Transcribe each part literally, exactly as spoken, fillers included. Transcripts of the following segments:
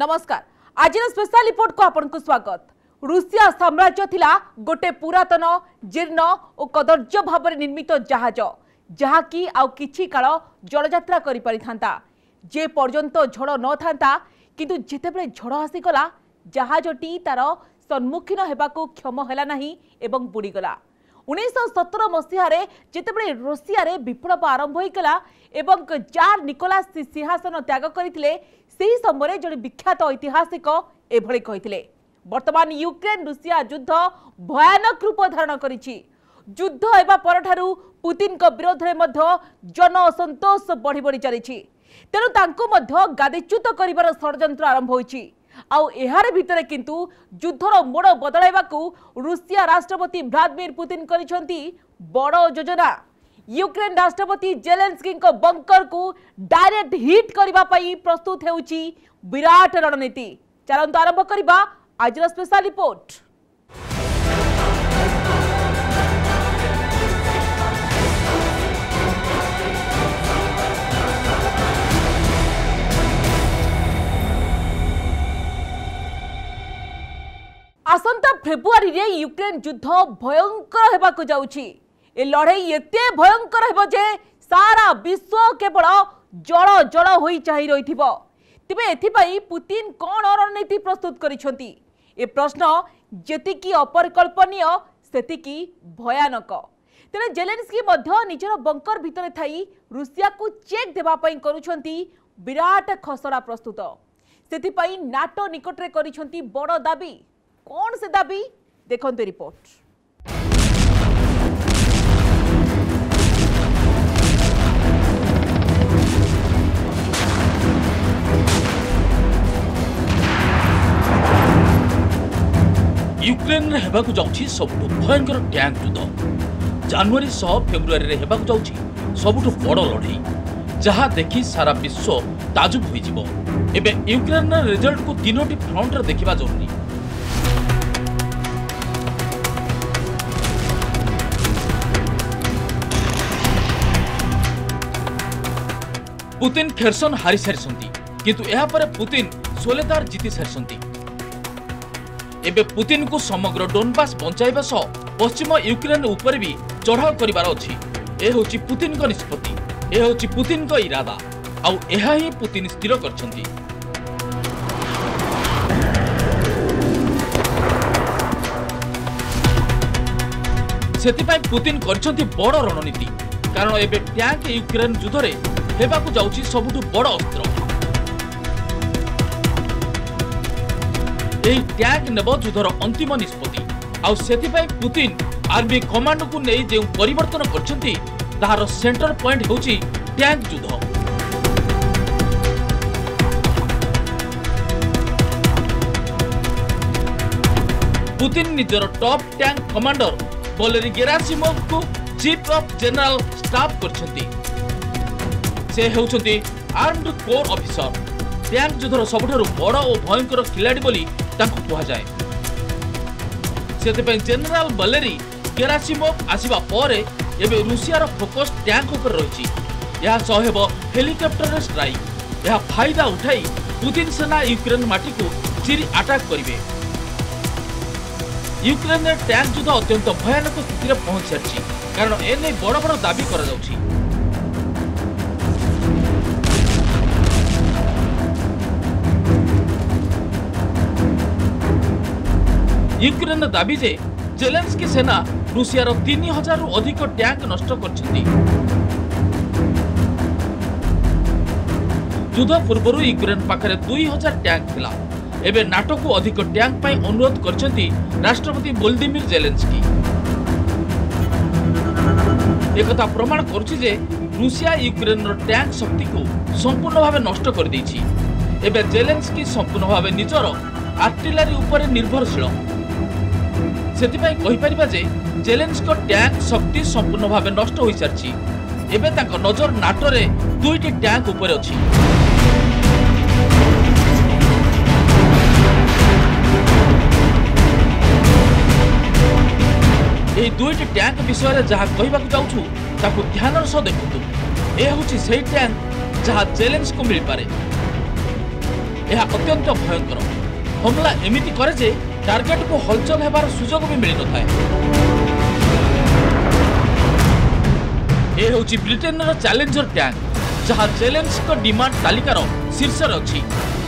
नमस्कार आज special report को आपन को स्वागत। रूसिया साम्राज्य थिला गोटे पुरातन जीर्ण और कदर्य भाव निर्मित जहाज जहा कि आउ किछि काल जलयात्रा करि परिथांता जे पर्यंत झड़ न था किंतु जेतेबेले झड़ आसीगला जहाजटी तार सम्मुखीन हेबाकू क्षम हैला नाही एवं बुड़ीगला। उन्नीस सौ सत्तर मसीह जितेबले रूसिया रे विप्लव आरंभ होइकला एवं जार निकोलास सिंहासन त्याग करथिले सेही समय जड़े विख्यात ऐतिहासिक एभली कहिथिले। वर्तमान यूक्रेन रूसिया युद्ध भयानक रूप धारण करिछि। युद्ध एबा परठारु पुतिन को विरोध रे मध्य जन असंतोष बढ़ी बढ़ी चलिछि। तेनु तांको मध्य गादीच्युत करिवार षडयंत्र आरंभ होइछि। आउ एहार भितरे किंतु युद्धर मोड़ बदलाइबाकू रूसिया राष्ट्रपति व्लादिमिर पुतिन करिछंती बड़ो योजना। यूक्रेन राष्ट्रपति जेलेंस्की को बंकर को डायरेक्ट हिट करबा पई प्रस्तुत हेउची विराट रणनीति। चलंतु आरंभ करबा आजर स्पेशल रिपोर्ट। आसंता फेब्रुआरी रे यूक्रेन युद्ध भयंकर हेबाकू जाउची। ए लड़ाई एते भयंकर हेबो जे सारा विश्व केवल जल जल होई चाहि रहिथिबो। तिबे एथि पई पुतिन कोन रणनीति प्रस्तुत करिसथि ए प्रश्न जेतिकी अपरिकल्पनीय सेतिकी भयानक। तेरे जेलेंस्की मध्य निजर बंकर भितरे थाई रूसिया को चेक देबा पई करूछथि विराट खसरा प्रस्तुत। सेति पई नाटो निकट रे करिसथि बड़ दाबी। कोन से दाबी देखंतु रिपोर्ट। यूक्रेन होगाकू जाऊँगी सबुठ भयंकर टैंक युद्ध। जनवरी सह फेब्रुआरी होगाकू जाऊँगी सबुठ बड़ लड़े जहाँ देखी सारा विश्व ताजुब हो। यूक्रेन रिजल्ट को तीनोटी फ्रंट देखा जरूरी। पुतिन खेरसन हारी सारी किंतु यहाँ पर पुतिन सोलेदार जीति सारी। एबे पुतिन को समग्र डोनबास बंचाइबा सह पश्चिम यूक्रेन उपर भी चढ़ाव करिवार अछि। ए होछि पुतिन को निष्पत्ति, ए होछि पुतिन को इरादा आउ एहा ही पुतिन स्थिर करछन्ती। सेति पय पुतिन करछन्ती बड़ रणनीति कारण एबे ट्यांक यूक्रेन युद्ध रे हेबाकू जाउछि सबुठु बड़ अस्त्र। टैग नेब युद्धर अंतिम निष्पत्ति आउ सेथिपाई पुतिन आर्मी कमांड को नहीं जो परिवर्तन करछन्ती ताहार सेंटर पॉइंट होछि टैग युद्ध। पुतिन निजर top tank commander Valery Gerasimov को चीफ ऑफ जनरल स्टाफ करछन्ती। से होछन्ती आर्म्ड कोर ऑफिसर टैंक युद्धर सबुठारु बड़ और भयंकर खिलाड़ी बोली से जनरल वलेरी गेरासिमोव आसिबा परे एबे रूसियार फोकस टैंक उपर रही। यह सहब हेलिकॉप्टर स्ट्राइक। यह फायदा उठाई पुतिन सेना यूक्रेन माटी को चिरी अटैक करिवे। यूक्रेन में टैंक युद्ध अत्यंत भयानक स्थित पहुंच सारी कारण एने बड़ बड़ दाबी करा जाउछि। यूक्रेन दाबी जे जेलेंस्की सेना रूसियार तीन हजार अधिक टैंक नष्ट करछन्ती। युद्ध पूर्व यूक्रेन पाखरे दुई हजार टैंक थिला। एबे नाटो को अधिक टैंक पाई अनुरोध करछन्ती राष्ट्रपति वोलोदिमिर जेलेंस्की। एकता प्रमाण करुछि जे रूसिया यूक्रेन टैंक शक्ति को संपूर्ण भाव नष्ट कर देछि। एबे जेलेंस्की संपूर्ण भाव निजर आर्टिलरी उपर निर्भरशील। सेतिपाई कहिपरिबा जे जेलेंस्की टैंक शक्ति संपूर्ण भाव नष्ट होई सारछि। एबे ताक नजर नाटो रे दुईटी टैंक उपर अछि। ए दुईटी टैंक विषय रे जहा कहिबाक जाउछु ताकू ध्यानर सह देखतु। ए होछि सेही टैंक जहा जेलेंस्की को मिल पारे। यह अत्यंत भयंकर हमला एमिति करे जे टार्गेट को हलचल होबार सुजोग भी मिल न थाए। ए होची ब्रिटेन रो चैलेंजर टैंक जहां चैलेंज को डिमांड तालिकार शीर्ष रखी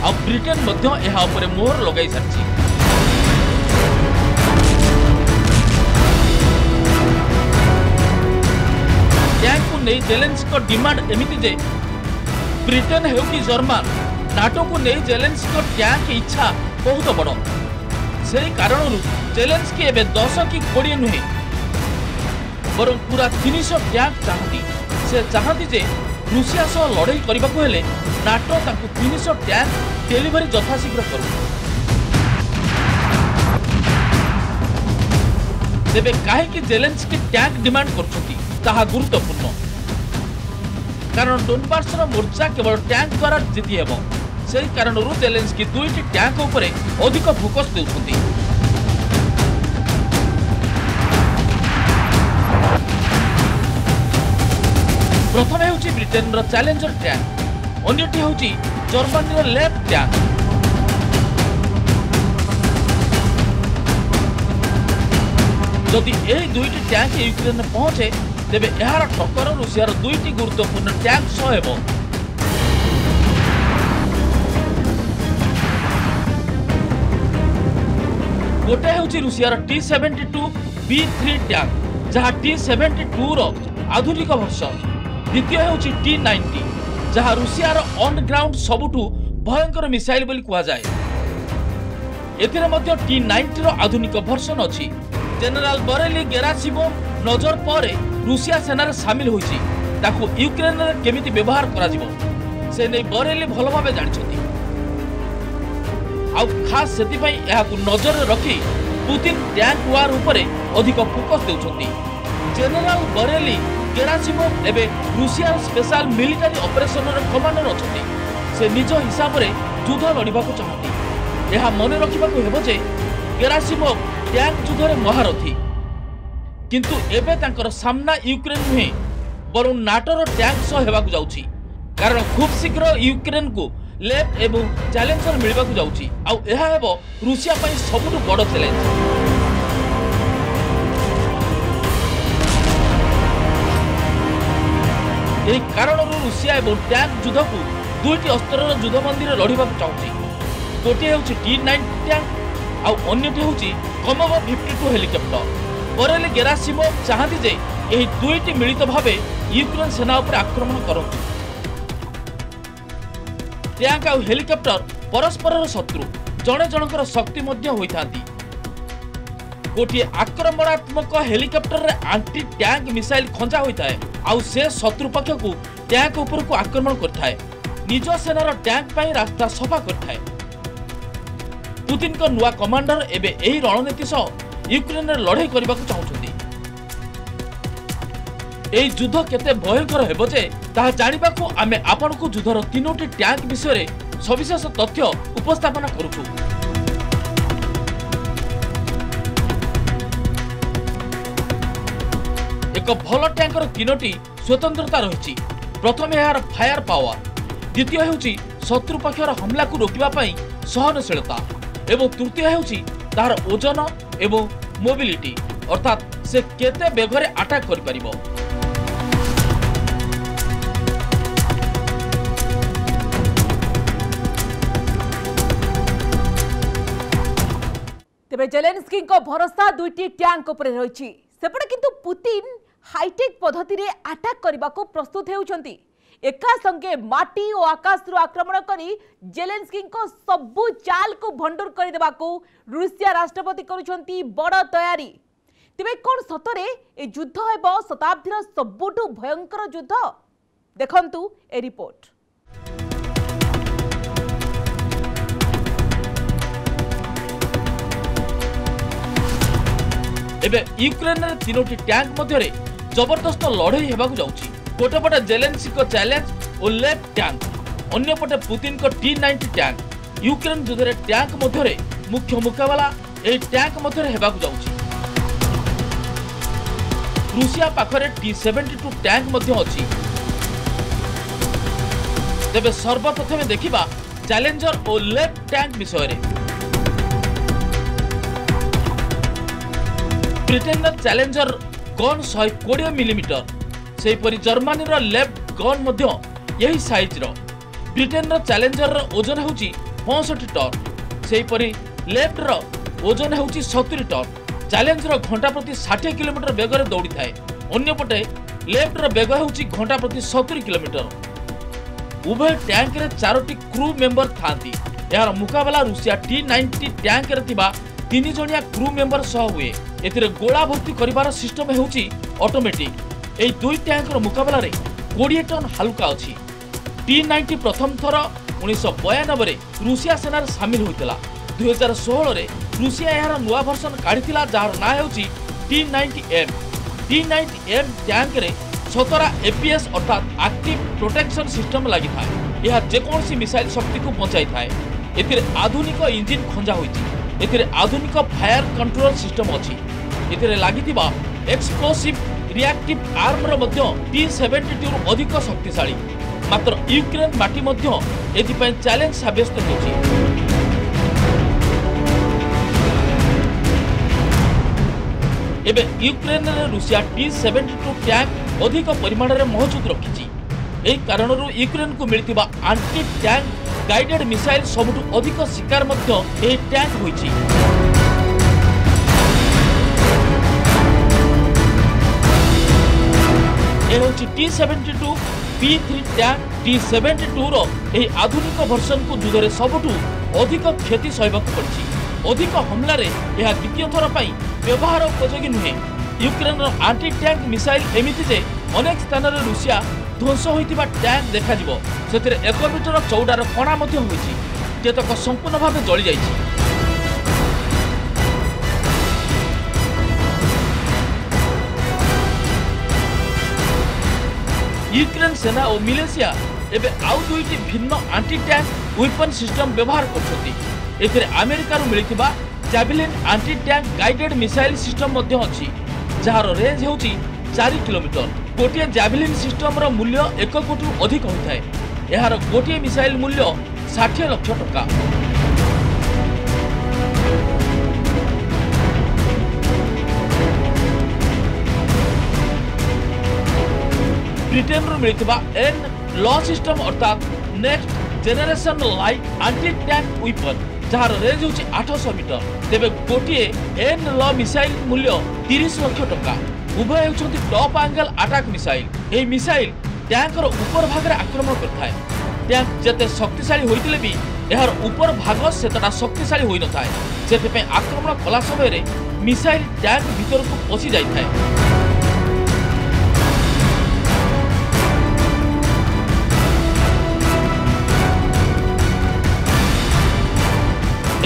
आ ब्रिटेन मध्य यह ऊपर मोहर लगाई सारछि। नहीं जेलेंस्की को डिमांड एमिति जे ब्रिटेन हो कि जर्मन नाटो को नहीं जेलेंस्की को टैंक इच्छा बहुत बड़ से कारण जेलेंस्की एबे दस कि कोड़े नुहे बर पूरा तीन सौ टैंक चाहती से चाहती जे रूसिया सह लड़ई करने को हेले नाटो ताकू तीन सौ टैंक डेलीवरी यथाशीघ्र करू। तेबे काहे जेलेंस्की टैंक डिमांड करछथि ताहा गुरुत्वपूर्ण कारण डोनबास मोर्चा केवल टैंक द्वारा जीति हेब से कारण जेलेंस्की दुईटी टैंक उपरे अधिक फोकस देउछंती। प्रथम हेउची ब्रिटेन रो चैलेंजर टैंक अन्यटी हेउची जर्मनी रो लेफ टैंक। जदि एही दुईटी टैंक यूक्रेन पहुंचे तेबे यार टक्कर रूसिया दुईटी गुरुत्वपूर्ण टैंक सह हेब। गोटे हेउची Russia T seventy two B three tank जहाँ टी सेवेन्टी टू रो आधुनिक वर्सन, द्वितीय हेउची टी नाइंटी जहाँ रूसिया ऑन ग्राउंड सबुठू भयंकर मिसाइल बोली कहा जाए। एथिरे मध्य टी नाइंटी रो आधुनिक वर्सन अछि। जनरल बरेली गेरासिमोव नजर पर रूसिया सेनार सामिल होइछि ताकू यूक्रेन रे केमिति व्यवहार करा जिवो से नै बरेली भल भाबे जानिछथि। आ खास सेति पई एहाकू नजर रखी पुतिन टैंक वार उपरे अधिक फोकस देउछथि। जनरल बरेली गेरासिमोव एबे रूसिया स्पेशल मिलिटरी ऑपरेशन रे कमांडर अछथि। से निज हिसाब रे युद्ध लड़िबाकू चाहथि। एहा मने रखिबाकू हेबो जे गेरासिमोव टैंक युद्ध रे महारथी किंतु एबे तांकर सामना यूक्रेन नुहे बरु नाटोर टैंक सह हेबाकू जाउछि कारण खूब शीघ्र यूक्रेन को लेफ्ट एवं चैलेंजर मिलवाकू जाउछि। आ एहा हेबो रूसिया पई सबुठु बड़ चैलेंज। एही कारणरू रूसिया एवं टैंक युद्ध को दुईटी अस्त्रर युद्ध मंदिर लड़िबाकू चाहछि। गोटे हेउछि टी नाइंटी टैंक आ अन्यटी हेउछि Kamov fifty two helicopter. Valery Gerasimov चाहती जे यही दुईटी मिलित भावे यूक्रेन सेना उपर आक्रमण करूँ। टैंक और हेलिकॉप्टर परस्पर शत्रु जड़े जनकर शक्ति होता। गोटे आक्रमणात्मक हेलिकॉप्टर रे आंटी टैंक मिसाइल खंजा होता है आउ से शत्रु पक्ष को टैंक उपर को आक्रमण करता है निज सेनार टैंक पर रास्ता सफा करता है। पुतिन का नुआ कमांडर एबे यही रणनीति सह यूक्रेन रे लड़ाई करने को चाहते। यह युद्ध केते भयंकर हेबो जे ताहा जानिबा को आमे आपन को युद्धर तीनोटी टैंक विषय रे सविशेष तथ्य उपस्थापना करूछु। एक भल टैंकर तीनोटी स्वतंत्रता रही। प्रथम यार फायर पावर, द्वितीय हेउची शत्रु पक्षर हमला को रोकिबा पई सहनशीलता एवं तृतीय हेउची तार ओजन एवं मोबिलिटी अर्थात से केते बेगरे अटैक कर परिबो। तबे जेलेंस्की को भरोसा दुईटी टैंक ऊपर रहिछि। सेपटे किंतु पुतिन हाईटेक पद्धति रे अटैक करबा को प्रस्तुत हेउछंती। एका संगे माटी और आकाश रु आक्रमण करी जेलेंस्की को सबु चाल को भंडूर कर देबा को रूसिया राष्ट्रपति करूछंती बड़ तयारी। तबे कोन सतरे ए युद्ध हेबो शताब्दीर सबुठु भयंकर युद्ध? देखंतु ए रिपोर्ट। एबे यूक्रेन रे तीनोटी टैंक मध्यरे जबरदस्त लड़ाई हेबाकू जाउछि। गोटे पटे जेलेंस्की को चैलेंज और लेफ्ट टैंक, अन्य पटे पुतिन को टी नाइंटी टैंक। यूक्रेन युद्ध रे टैंक मध्य मुख्य मुकाबला ए टैंक मध्य हेबाकू जाउछि। रूसिया पाखरे टी सेवेन्टी टू टैंक मध्य अछि। तेबे सर्वप्रथमे देखिबा চ্যালেঞ্জর ও লেফট ট্যাঙ্ক বিষয়ে ব্রিটেনর চ্যালেঞ্জর গন एक सौ बीस মিলিমিটার সেইপরি জর্মানির লেফট গন মধ্য এই সাইজর। ব্রিটেনর চ্যালেঞ্জর ওজন হচ্ছে पैंसठ টন, সেইপরি লেফটর ওজন হচ্ছে सत्तर টন। চ্যালেঞ্জর ঘণ্টা প্রতি साठ কিলোমিটার বেগরে দৌড়ি থাকে, অন্যপটে লেফটর বেগ হচ্ছে ঘণ্টা প্রতি सत्तर কিলোমিটার। उभय टैंक रे चारोटी क्रू मेंबर थांती। यार मुकाबला रूसिया टी नाइंटी टैंक रे थिबा तीन जणिया क्रू मेंबर सह हुए। एतिर गोला भर्ती करिवार सिस्टम हेउची ऑटोमेटिक। एई दुई टैंक रो मुकाबला रे बीस टन हल्का अछि। टी नाइंटी प्रथम थर उन्नीस बयानबे रे रूसिया सेनार सामिल होइतिला। दो हज़ार सोलह रे रूसिया यार नुआ वर्जन काढितिला जार ना हेउची T ninety M. T ninety M tank रे सत्रह एपीएस अर्थात एक्टिव प्रोटेक्शन सिस्टम लगी था। यह जेकोसी मिसाइल शक्ति को पहुंचाई था। आधुनिक इंजिन खंजा होती, आधुनिक फायर कंट्रोल सिस्टम अच्छी। ए लगी एक्सप्लोसिव रिएक्टिव आर्मर मध्य टी सेवेन्टी टू अधिक शक्तिशाली। मात्र यूक्रेन माटी मध्य एथिपय चैलेंज सब्यस्त होती। एबे यूक्रेन रे रूसिया टी सेवेन्टी टू टैंक अधिक परिमाण में मौजूद रखी। यही कारण यूक्रेन को मिलता आंटी टैंक गाइडेड मिसाइल सबुठ अधिक शिकार टैंक हो। T seventy two P three tank T seventy two रही आधुनिक वर्सन को युद्ध में सबुठ अधिक क्षति सहवाक पड़ी। अधिक हमलार यह द्वितीय थर पर व्यवहार उपयोगी नुहे। यूक्रेन आंटी टैंक मिसाइल एमती जे अनेक स्थान में रूसिया ध्वंस होता टैंक देखा से एक मीटर चौड़ार कणा होतक संपूर्ण भाव जली जा। यूक्रेन सेना और मिलेशिया एवं आउ दुईटी भिन्न आंटी टैंक वेपन सिस्टम व्यवहार करेरिकार मिलता Javelin anti tank guided missile system अच्छी जार रेंज हो चार किलोमीटर। गोटे जैवलिन सिस्टम रो मूल्य एक कोटी अधिक होता है। यार गोटे मिसाइल मूल्य साठ लाख टका। ब्रिटेन रो मिलता एन लॉ सिस्टम अर्थात next generation light anti tank weapon जार रेंज होची आठ सौ मीटर। तेबे गोटे एन लॉ मिसाइल मूल्य तीस लाख टका। उभय होती टॉप एंगल अटैक मिसाइल। यह मिसाइल टैंक रो ऊपर भाग रे आक्रमण करता है। टैंक जते शक्तिशाली होइतिले भी यार ऊपर भाग सेतटा शक्तिशाली होई न थाए, जेते पे आक्रमण कला समय रे मिसाइल टैंक भीतर को पसी जाई थाए।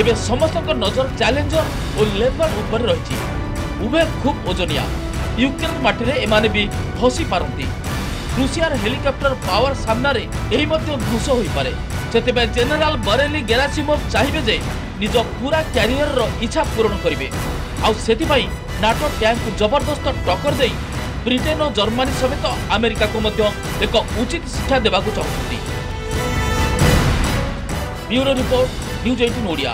एबे समस्त नजर चैलेंजर और लेपर उपर रही। उभय खूब ओजनिया। यूक्रेन माटी रे एमाने भी फसी पारती। रूसियार हेलिकॉप्टर पावर सामना रे एही मध्य ध्वंस होई पारे। सेतेबे जनरल बरेली गेरासिमोव चाहिए जे निज पूरा क्यारियर रो इच्छा पूरण करिवे। आउ सेति भाई नाटो टैंक को जबरदस्त टक्कर देई ब्रिटेन और जर्मनी समेत अमेरिका को मध्य एक उचित शिक्षा देबा को चाहती। ब्यूरो रिपोर्ट न्यूज़ अठारह ओडिया।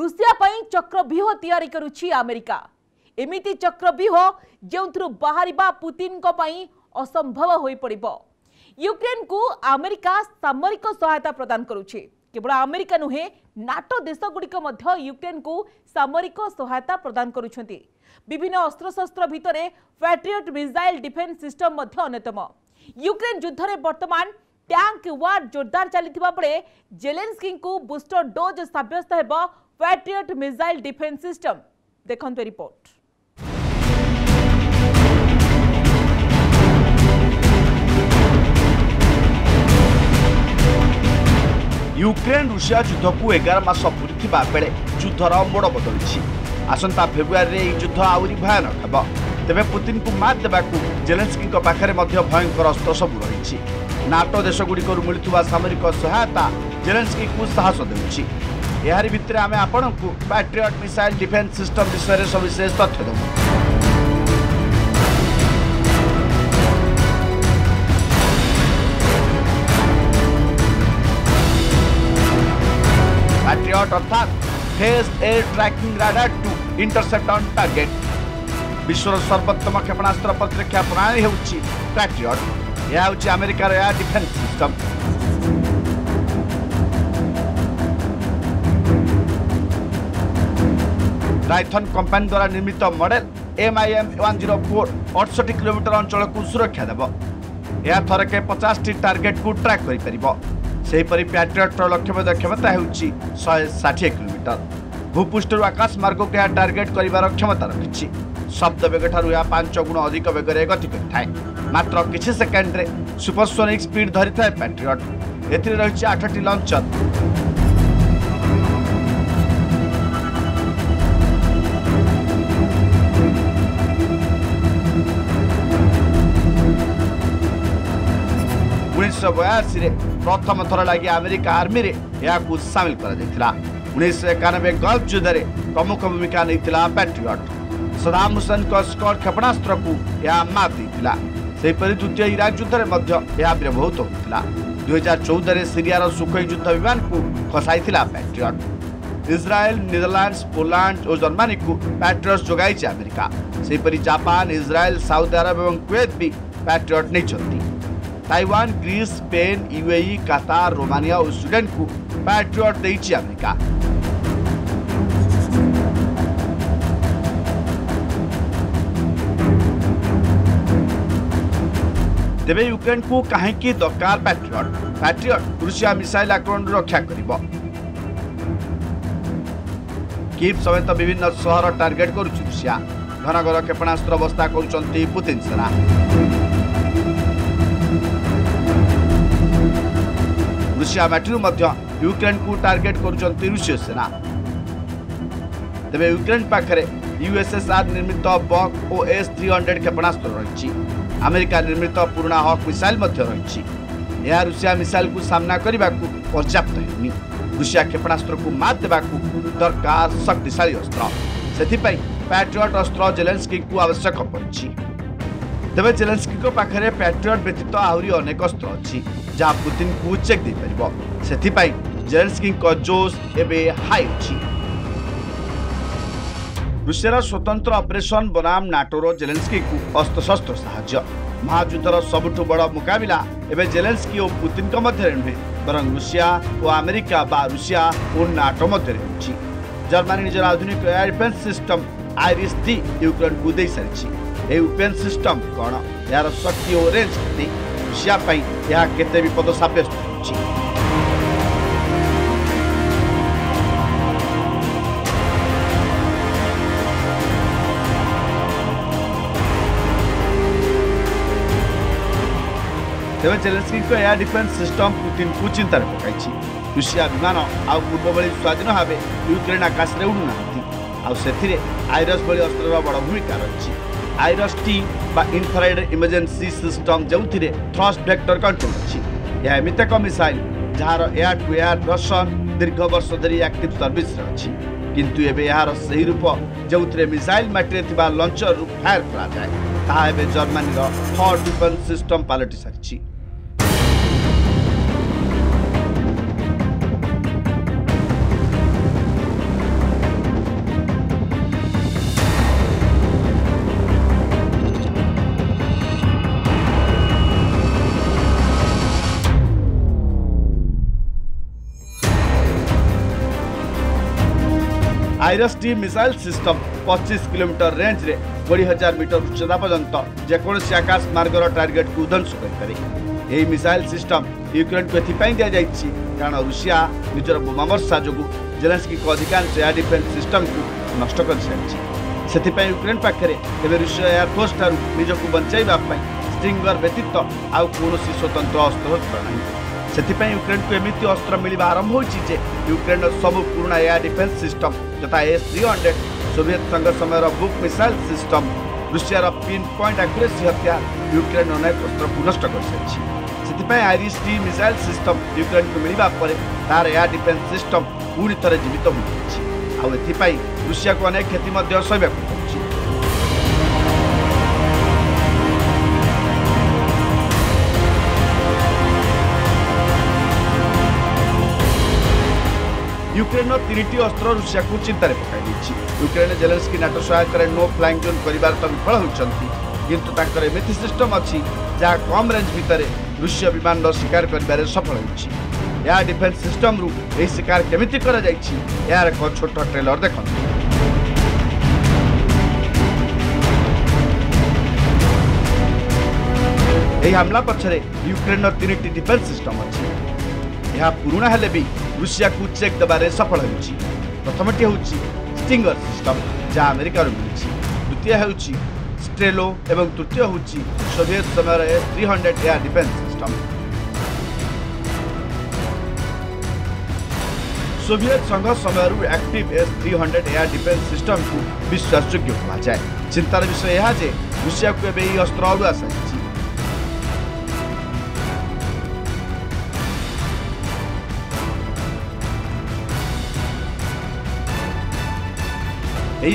रूसिया पई चक्रव्यूह तैयारी करुछि अमेरिका। एमिति चक्रव्यूह जेउथुरु बाहरिबा पुतिन को पई असंभव होई पड़िबो। यूक्रेन को अमेरिका सामरिक सहायता प्रदान करुछे। केवल अमेरिका नुहे नाटो देशगुड़िक मध्य यूक्रेन को सामरिक सहायता प्रदान करुछंती। विभिन्न अस्त्रशस्त्र भितर पैट्रियट मिसाइल डिफेन्स सिस्टम मध्य अन्यतम। यूक्रेन युद्ध में वर्तमान टैंक वार जोरदार चलता बेले जेलेंस्की को बूस्टर डोज सब्यस्त हेबो पैट्रियट मिसाइल डिफेन्स सिस्टम। देखंतु रिपोर्ट। यूक्रेन रूसिया युद्ध को एगार मस पूरी बेले युद्धर मोड़ बदली। आसंता फेब्रुआरी युद्ध आहरी भयानक। तेबे पुतिन को मात देवाकू जेलेंस्की पाखरे भयंकर अस्त्र सबू रही। नाटो देशगुड़िकरू मिलुवा सामरिक सहायता जेलेंस्की को साहस देउछि। एहारी भितरे आमे आपनकू पैट्रियट मिसाइल डिफेन्स सिस्टम विषय में सविशेष तथ्य देबो। पैट्रियट अर्थात phased air tracking radar to intercept on target विश्वर सर्वोत्तम क्षेपणास्त्र प्रतिरक्षा प्रणाली होउछि पैट्रियट। यह होउछि अमेरिका रा डिफेंस सिस्टम। राइथन कंपनी द्वारा निर्मित मॉडल एमआईएम एक सौ चार अड़सठ किलोमीटर अंचल को सुरक्षा देब। यह थरके पचास टी टार्गेट को ट्रैक करि परिबो। सेहीपरि पैट्रियट्र लक्ष्यभेद क्षमता होउछि एक सौ साठ किलोमीटर। भूपृष्ठर आकाश मार्ग को यह टार्गेट करिवार क्षमता रखिछि। शब्द बेगठार यह पांच गुण अधिक बेगर गति करिଥାଏ। मात्र किछि सेकेंड रे सुपरसोनिक स्पीड धरिଥାଏ पैट्रियट। एथिरे रहिछि आठटी लॉन्चर। उन्नीस सौ बयासी रे प्रथम थर लगी अमेरिका आर्मी रे यू सामिल करा। उन्नीस एकानबे गल्फ युद्ध में प्रमुख भूमिका नहीं पैट्रियट। सदाम हुसैन स्कॉट क्षेपणास्त्र को यह मात देता। सेपरि द्वितीय इराक युद्ध में व्यवहृत होता। दुई हजार चौदह सीरियार सुखोई युद्ध विमान को खसाई पैट्रियट। इजराएल, नेदरलैंड्स, पोलैंड और जर्मनी को पैट्रियट जोगाई अमेरिका। सेपरि जापान, इजराएल, साउदी आरब और कुवैत भी पैट्रियट नहीं। Taiwan, Greece, Spain, UAE, Qatar, Romania और स्वीडन को पैट्रियट देछि अमेरिका। तेबे यूक्रेन को कहीं दरकार पैट्रियट। पैट्रियट रूसिया मिसाइल आक्रमण रक्षा करिबो। कीव समेत विभिन्न शहर टार्गेट करुछि रूसिया। घन घन क्षेपणास्त्र बस्ता करुछंती पुतिन सेना। रूसिया माटीरू यूक्रेन को टार्गेट करुचंती रूसीय सेना। तेबे यूक्रेन पाखरे यूएसएसआर निर्मित बक और एस थ्री हंड्रेड क्षेपणास्त्र रही। अमेरिका निर्मित पुराना हॉक मिसाइल रही। यह रूसिया मिसाइल को सामना करने को पर्याप्त होनी। रूसिया क्षेपणास्त्र को मात देवाकू दरकार शक्तिशाली अस्त्र। सेथिपाई पैट्रियट अस्त्र जेलेंस्की को आवश्यक पड़ी। तेबे जेलेंस्की पाखरे पैट्रियट व्यतीत आहरी अनेक अस्त्र अच्छी जहाँ पुतिन को चेक दे पार। से जेलेंस्की जोश एवं हाई अच्छी। रूसियार स्वतंत्र ऑपरेशन बनाम नाटोर जेलेंस्की को अस्त्रशस्त्र साहाय्य। महायुद्धर सबुठ बड़ मुकबिला एवं जेलेंस्की और पुतिन मध्य नुहे बरं रूसिया और आमेरिका बा रूसिया और नाटो मध्य हो। जर्मनी निजर आधुनिक air defence system IRIS Ukraine को दे सारी। यह यूक्रेन सिस्टम कौन, यार शक्ति और रेंज के रूसिया यह केते विपद साब्यस्त होती। तेज Zelensky air defence system Putin को चिंतार पकड़। रूसिया विमान आउ पूर्वभली स्वाधीन भाव यूक्रेन आकाश में उड़ूना। आईरस भली अस्त्र बड़ भूमिका रही। आईरस टी बा इन्फ्रारेड इमरजेंसी सिस्टम जो थ्रस्ट वेक्टर कंट्रोल अच्छी। यह एमती एक मिसाइल जार एयर टू एयर रसन दीर्घ वर्ष धरी एक्टिव सर्विस अच्छी। किंतु एबे यार सही रूप जो मिसाइल माटी लंचर रु फायर कराए जर्मनी हॉट डिफेन्स सिस्टम पलटि सारी। आईरस डी मिसाइल सिस्टम पच्चीस किलोमीटर रेंज रे कोड़ी हजार मीटर उच्चता पर्यंत जेकोसी आकाश मार्गर टार्गेट को ध्वंस कर। मिसाइल सिस्टम यूक्रेन को एपाई दि जाएगी कारण रूसिया निजर बोमामर्शा जो जेलेंस्की अधिकांश एयर डिफेन्स सिस्टम को नष्ट कर सारी। से यूक्रेन पाखे एवं रूसिया एयरफोर्स ठार निजक बचाई स्ट्रिंगर व्यतीत आउ कौन स्वतंत्र अस्त्र ना। सेथिपाई यूक्रेन को एमती अस्त्र मिलवा आरंभ होइछि। यूक्रेन सबु पुराना एयर डिफेन्स सिस्टम तथा एस थ्री हंड्रेड सोवियत संघ समय बुक मिसाइल सिस्टम ରୁଷିଆର ପିନ୍ ପଏଣ୍ଟ ଆକ୍ୟୁରେସି ହତ୍ୟା ୟୁକ୍ରେନ୍ ଅନେକ ଅସ୍ତ୍ର ପୁନଷ୍ଟ କରିସାରିଛି। ସେଥିପାଇଁ ଆଇରିସ୍ ଡି ମିସାଇଲ୍ ସିଷ୍ଟମ୍ ୟୁକ୍ରେନ୍କୁ ମିଳିବା ପରେ ତାର ଏୟାର ଡିଫେନ୍ସ ସିଷ୍ଟମ୍ ପୁଣି ଥରେ ଜୀବିତ ହୋଇଯାଇଛି। ଆଉ ଏଥିପାଇଁ ରୁଷିଆକୁ ଅନେକ କ୍ଷତି ମଧ୍ୟ ସହିବାକୁ ପଡ଼ୁଛି। यूक्रेन तीन अस्त्र रुषिया को चिंतार पकड़ यूक्रेन जेलेंस्की नाटो सहायतार नो फ्लाइंग जोन कर विफल होती किंतु एमती सिस्टम अच्छी जहाँ कम रेंज भितर रुषीय विमान शिकार कर सफल हो डिफेंस सिस्टम रु यह शिकार केमिति करा जाइछि यार एक छोट ट्रेलर देखते यह हमला पछरे यूक्रेन तीन डिफेंस सिस्टम अच्छी यह पुराना हेले भी रुषिया को चेक देवे सफल होती। प्रथमटी हूँ स्टिंगर सिस्टम जहाँ अमेरिका मिली द्वितीय होची स्ट्रेलो एवं तृतीय होची सोवियत समय S three hundred air defence system. Soviet संघ समय active S three hundred air defence system को विश्वास योग्य कहुए। चिंतार विषय यह जे रुषिया को यह अस्त्र अड़ुआ सारी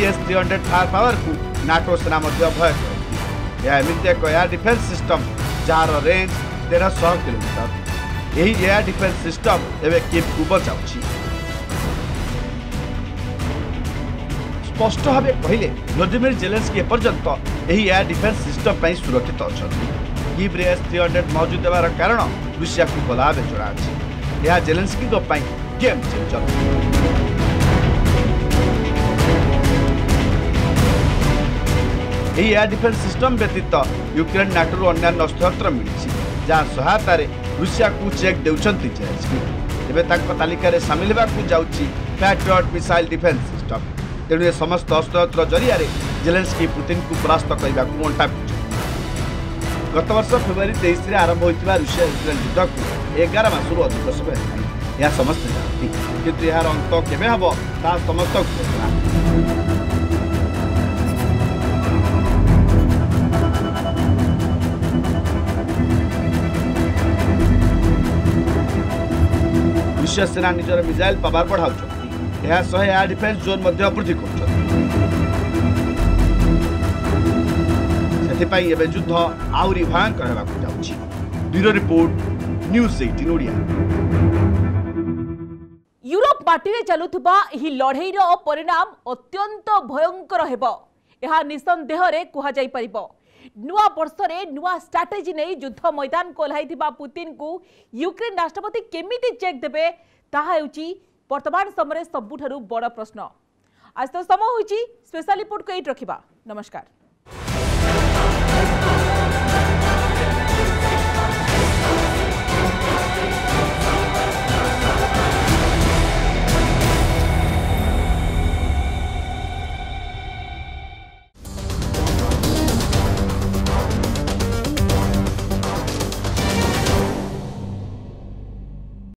S three hundred fire power को नाटो सेना भय करती। यह एमती एक एयर डिफेन्स सिस्टम जार रेंज तेरह सौ किलोमीटर। यही एयर डिफेन्स सिस्टम एवं कीव को बचाऊँच स्पष्ट भाव कहले व्लादिमिर जेलेंस्की एपर्यंत यही एयर डिफेन्स सिस्टम पर सुरक्षित अच्छा कीव्रे एस थ्री हंड्रेड मौजूद होवार कारण रुषिया को भला भाव जनाअ यह जेलेंस्की गेम चेंजर। यह एयर डिफेन्स सिस्टम व्यतीत यूक्रेन नाटोरू अन्य अस्त्र मिली जहाँ सहायतार रुषिया को चेक देउछंती जेलेंस्की तालिकार सामिल होगा जाऊँगी पैट्रियट मिसाइल डिफेन्स सिस्टम। तेणु ये समस्त अस्त्र जरिया जेलेंस्की पुतिन को परास्त करने को अंटा पिछुच्च। गत वर्ष फेब्रुआरी तेईस आरंभ होता रुषिया यूक्रेन युद्ध को एगार मसरू अधिक समय होगा यह समस्ते जानती किंतु यार अंत केवे हबो ता समस्त घोषणा। रुषिया सेना निजर मिसाइल पावर बढ़ाऊँच यह सह एयर डिफेन्स जोन वृद्धि कर युद्ध आहरी भयंकर होगा। ब्यूरो रिपोर्ट न्यूज़ अठारह ओडिया। यूरोप माटी चलुवा लड़ेईर परिणाम अत्यंत भयंकर होगा निसंदेह कह नुआ वर्षरे नुआ स्ट्राटेजी नहीं युद्ध मैदान को ओह्लाई पुतिन को यूक्रेन राष्ट्रपति केमिति चेक देबे ताहा हेउची वर्तमान समय सबुठारु बड़ प्रश्न। आज तो समय होइची स्पेशल रिपोर्ट को एट रखिबा। नमस्कार।